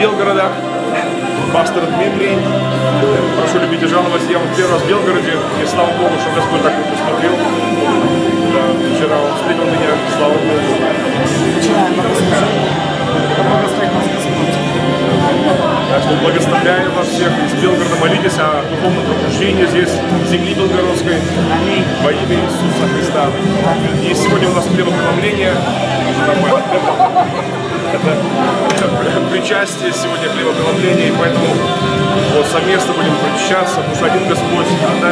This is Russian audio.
Белгорода, пастор Дмитрий. Прошу любить и жаловать. Я вот первый раз в Белгороде, и слава Богу, что Господь так посмотрел. Да, вчера он встретил меня, слава Богу. Вчера благословил нас Господь. Так что благословляем вас всех из Белгорода. Молитесь о духовном пробуждении здесь, в земле Белгородской. Аминь. Во имя Иисуса Христа. И сегодня у нас хлебопреломление. Это причастие сегодня хлебопреломление, и поэтому вот совместно будем причащаться, потому что один Господь, одна